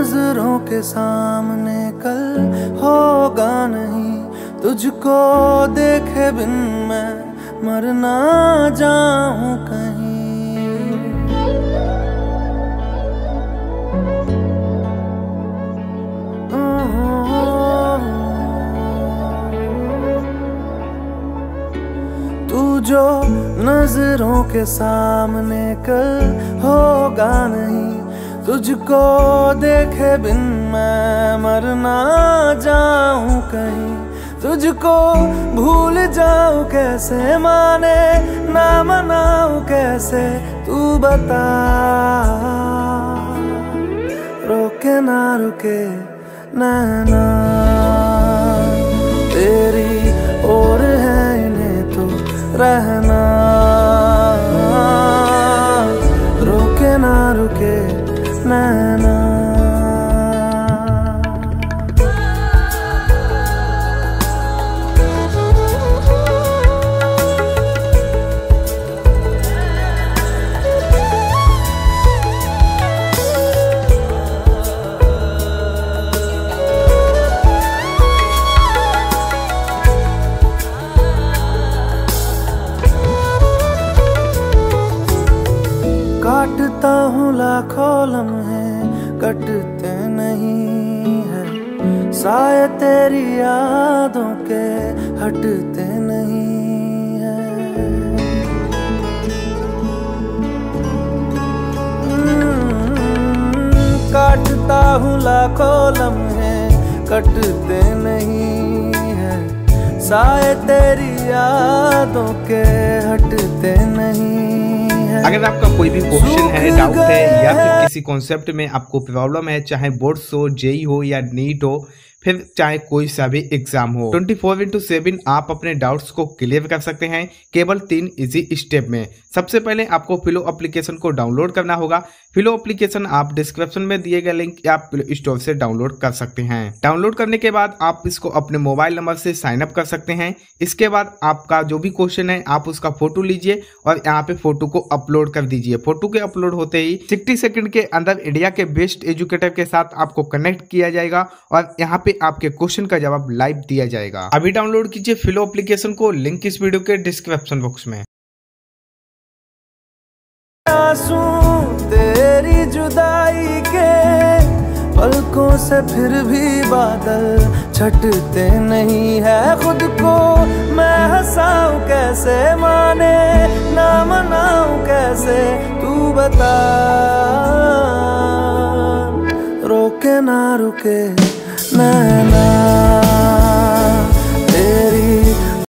नजरों के सामने कल होगा नहीं, तुझको देखे बिन मैं मर ना जाऊं कहीं। जो नजरों के सामने कल होगा नहीं, तुझको देखे बिन मैं मर ना जाऊं कहीं। तुझको भूल जाऊं कैसे, माने ना मनाऊं कैसे, तू बता। रोके ना रुके नैना, तेरी ओर है इन्हें तो रहना। रोके ना रुके नैना। काटता हूँ लाखों लम्हे, कटते नहीं है साये तेरी यादों के, हटते नहीं है। काटता हूँ लाखों लम्हे, कटते नहीं है साये तेरी यादों के, हटते नहीं। अगर आपका कोई भी क्वेश्चन है, डाउट है, या फिर किसी कॉन्सेप्ट में आपको प्रॉब्लम है, चाहे बोर्ड्स हो, जेई हो या नीट हो, फिर चाहे कोई सा भी एग्जाम हो, 24/7 आप अपने डाउट्स को क्लियर कर सकते हैं केवल 3 इजी स्टेप में। सबसे पहले आपको फिलो एप्लीकेशन को डाउनलोड करना होगा। फिलो एप्लीकेशन आप डिस्क्रिप्शन में दिए गए लिंक या फिलो स्टोर से डाउनलोड कर सकते हैं। डाउनलोड करने के बाद आप इसको अपने मोबाइल नंबर से साइन अप कर सकते हैं। इसके बाद आपका जो भी क्वेश्चन है आप उसका फोटो लीजिए और यहाँ पे फोटो को अपलोड कर दीजिए। फोटो के अपलोड होते ही 60 सेकंड के अंदर इंडिया के बेस्ट एजुकेटर के साथ आपको कनेक्ट किया जाएगा और यहाँ आपके क्वेश्चन का जवाब लाइव दिया जाएगा। अभी डाउनलोड कीजिए फिलो एप्लीकेशन को, लिंक इस वीडियो के डिस्क्रिप्शन बॉक्स में। तेरी जुदाई के पलकों से फिर भी बादल छटते नहीं है, खुद को मैं हंसाऊं कैसे, माने ना मनाऊं कैसे, तू बता। रोके ना रुके ना।